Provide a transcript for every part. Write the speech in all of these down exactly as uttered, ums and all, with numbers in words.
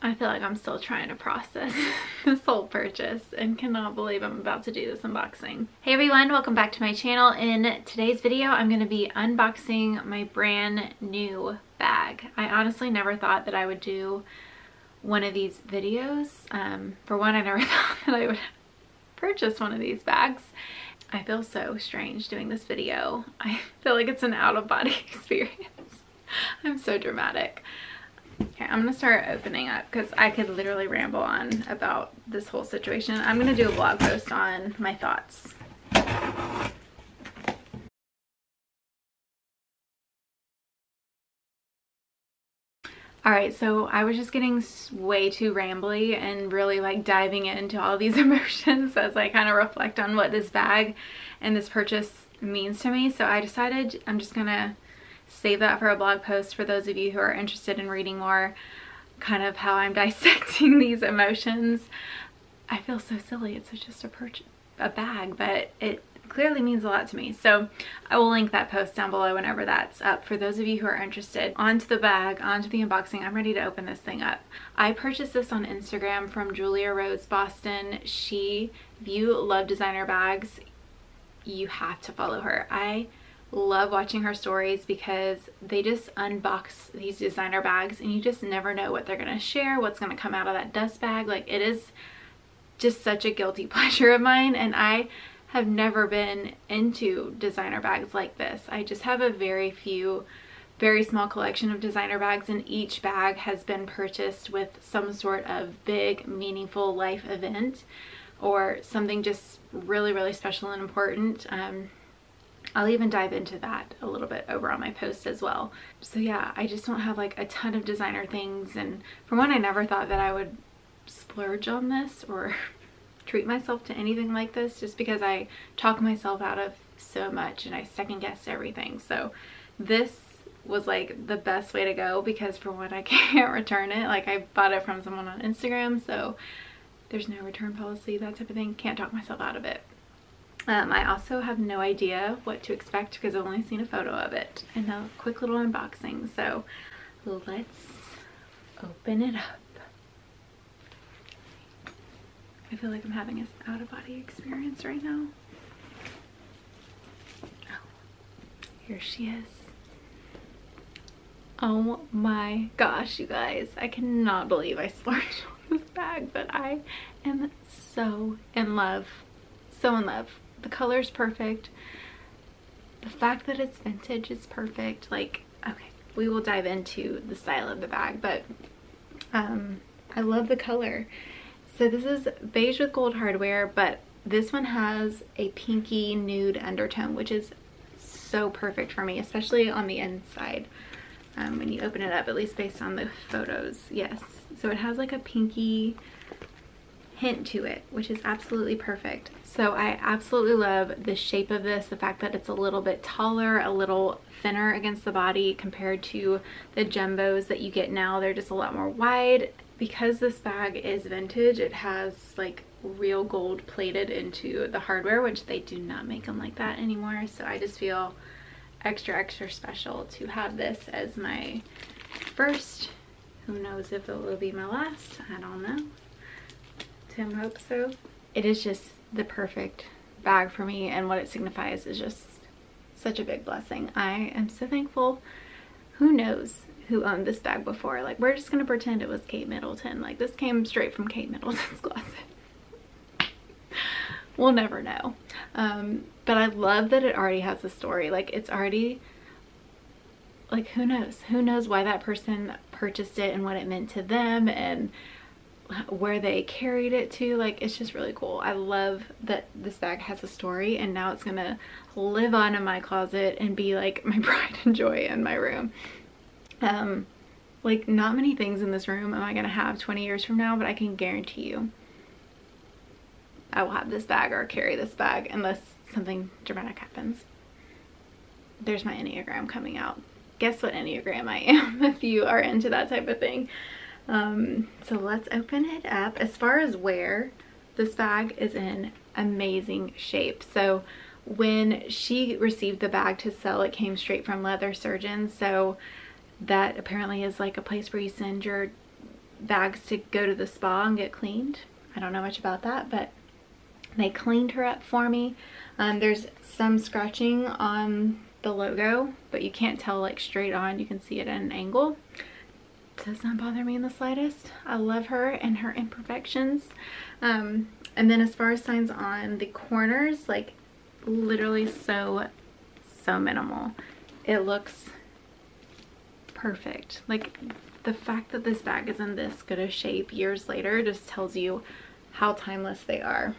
I feel like I'm still trying to process this whole purchase and cannot believe I'm about to do this unboxing. Hey everyone, welcome back to my channel. In today's video, I'm going to be unboxing my brand new bag. I honestly never thought that I would do one of these videos. Um, for one, I never thought that I would purchase one of these bags. I feel so strange doing this video. I feel like it's an out-of-body experience. I'm so dramatic. Okay, I'm gonna start opening up because I could literally ramble on about this whole situation. I'm gonna do a blog post on my thoughts. Alright, so I was just getting way too rambly and really like diving into all these emotions as I kind of reflect on what this bag and this purchase means to me. So I decided I'm just gonna save that for a blog post for those of you who are interested in reading more, kind of how I'm dissecting these emotions. I feel so silly. It's just a purchase, a bag, but it clearly means a lot to me. So I will link that post down below whenever that's up for those of you who are interested. Onto the bag, onto the unboxing. I'm ready to open this thing up. I purchased this on Instagram from Julia Rose Boston. She, if you love designer bags, you have to follow her. I love watching her stories because they just unbox these designer bags and you just never know what they're going to share, what's going to come out of that dust bag. Like, it is just such a guilty pleasure of mine, and I have never been into designer bags like this. I just have a very few, very small collection of designer bags, and each bag has been purchased with some sort of big, meaningful life event or something just really, really special and important. Um, I'll even dive into that a little bit over on my post as well. So yeah, I just don't have like a ton of designer things, and for one, I never thought that I would splurge on this or treat myself to anything like this, just because I talk myself out of so much and I second guess everything. So this was like the best way to go because for one, I can't return it. Like, I bought it from someone on Instagram, so there's no return policy, that type of thing. Can't talk myself out of it. Um, I also have no idea what to expect because I've only seen a photo of it and a quick little unboxing. So let's open it up. I feel like I'm having an out-of-body experience right now. Oh, here she is. Oh my gosh, you guys. I cannot believe I splurged on this bag, but I am so in love. So in love. The color is perfect. The fact that it's vintage is perfect. Like, okay, we will dive into the style of the bag, but um, I love the color. So this is beige with gold hardware, but this one has a pinky nude undertone, which is so perfect for me, especially on the inside. Um, when you open it up, at least based on the photos, yes. So it has like a pinky hint to it, which is absolutely perfect. So I absolutely love the shape of this, the fact that it's a little bit taller, a little thinner against the body compared to the jumbos that you get now. They're just a lot more wide. Because this bag is vintage, it has like real gold plated into the hardware, which they do not make them like that anymore. So I just feel extra, extra special to have this as my first. Who knows if it will be my last? I don't know. Tim hopes so. It is just the perfect bag for me, and what it signifies is just such a big blessing. I am so thankful. Who knows who owned this bag before? Like, we're just gonna pretend it was Kate Middleton. Like, this came straight from Kate Middleton's closet. We'll never know. Um, but I love that it already has a story. Like, it's already, like, who knows? Who knows why that person purchased it and what it meant to them and where they carried it to. Like, it's just really cool. I love that this bag has a story, and now it's gonna live on in my closet and be like my pride and joy in my room. Um like, not many things in this room am I gonna have twenty years from now, but I can guarantee you I will have this bag or carry this bag unless something dramatic happens. There's my Enneagram coming out. Guess what Enneagram I am if you are into that type of thing. Um, so let's open it up. As far as wear, this bag is in amazing shape. So when she received the bag to sell, it came straight from Leather Surgeons. So that apparently is like a place where you send your bags to go to the spa and get cleaned. I don't know much about that, but they cleaned her up for me. Um, there's some scratching on the logo, but you can't tell like straight on. You can see it at an angle. It does not bother me in the slightest. I love her and her imperfections. Um, and then as far as signs on the corners, like literally so, so minimal. It looks perfect. Like the fact that this bag is in this good of shape years later just tells you how timeless they are.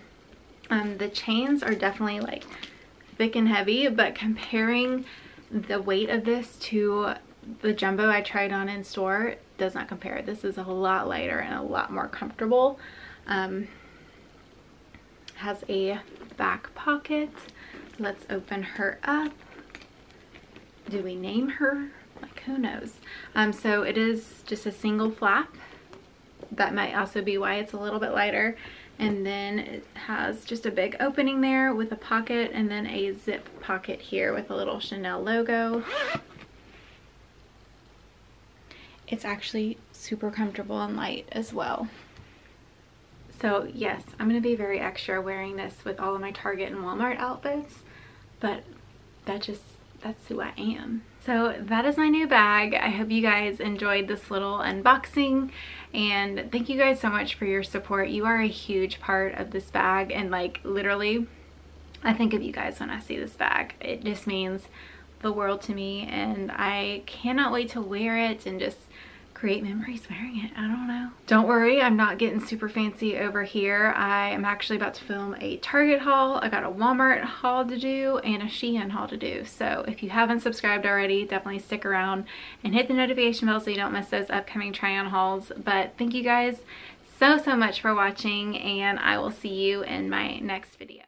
Um, the chains are definitely like thick and heavy, but comparing the weight of this to the jumbo I tried on in store, does not compare. This is a lot lighter and a lot more comfortable. Um, has a back pocket. Let's open her up. Do we name her? Like, who knows? Um, so it is just a single flap. That might also be why it's a little bit lighter. And then it has just a big opening there with a pocket, and then a zip pocket here with a little Chanel logo. It's actually super comfortable and light as well. So yes, I'm gonna be very extra wearing this with all of my Target and Walmart outfits, but that just, that's who I am. So that is my new bag. I hope you guys enjoyed this little unboxing, and thank you guys so much for your support. You are a huge part of this bag, and like literally I think of you guys when I see this bag. It just means the world to me, and I cannot wait to wear it and just create memories wearing it. I don't know. Don't worry, I'm not getting super fancy over here. I am actually about to film a Target haul. I got a Walmart haul to do and a Shein haul to do. So if you haven't subscribed already, definitely stick around and hit the notification bell so you don't miss those upcoming try on hauls. But thank you guys so, so much for watching, and I will see you in my next video.